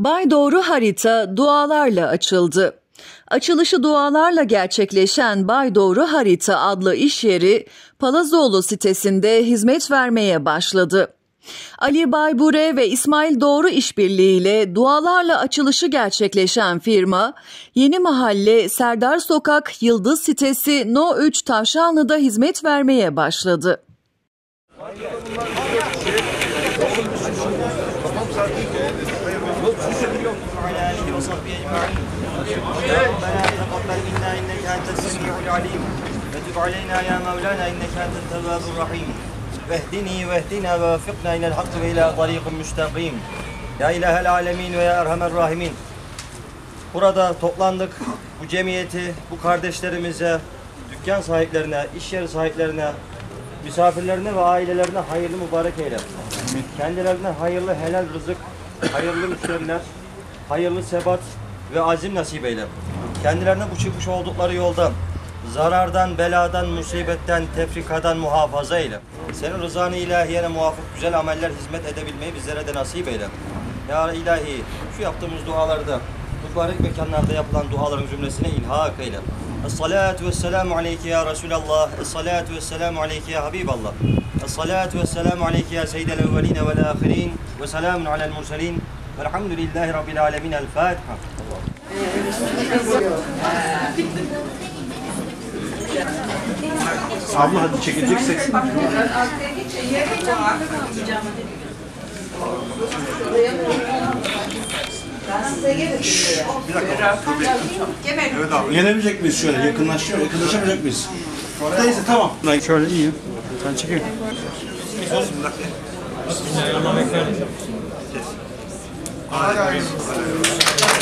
Bay Doğru Harita dualarla açıldı. Açılışı dualarla gerçekleşen Bay Doğru Harita adlı iş yeri Palazoğlu sitesinde hizmet vermeye başladı. Ali Baybure ve İsmail Doğru işbirliğiyle dualarla açılışı gerçekleşen firma, Yeni Mahalle, Serdar Sokak, Yıldız sitesi No 3 Tavşanlı'da hizmet vermeye başladı. Vehdini vehdina ve fikna inel hakkı ve ila tariqun müstakim. Ya ilahel alemin ve ya erhamer rahimin. Burada toplandık. Bu cemiyeti, bu kardeşlerimize, dükkan sahiplerine, iş yeri sahiplerine, misafirlerine ve ailelerine hayırlı mübarek eyle. Kendilerine hayırlı helal rızık, hayırlı müşteriler, hayırlı sebat ve azim nasip eyle. Kendilerine bu çıkmış oldukları yoldan, zarardan, beladan, musibetten, tefrikadan muhafaza eyle. Senin rızanı ilahiyene muvafık güzel ameller hizmet edebilmeyi bizlere de nasip eyle. Ya ilahi, şu yaptığımız dualarda, mübarek mekanlarda yapılan duaların cümlesine ilhak eyle. Es-salatu vesselamu aleyke ya Resulallah, es-salatu vesselamu aleyke ya Habiballah, es-salatu vesselamu aleyke ya Seyyidel evveline vel ahirin, ve selamun alel murselin, velhamdülillahi rabbil alemin. El-Fatiha. Abla hadi çekileceksek. Bir dakika. Evet abi. Gelebilecek miyiz şöyle? Yakınlaşıyor. Yakınlaşabilecek miyiz? Neyse tamam. Şöyle iyi. Sen çekil. Bismillahirrahmanirrahim.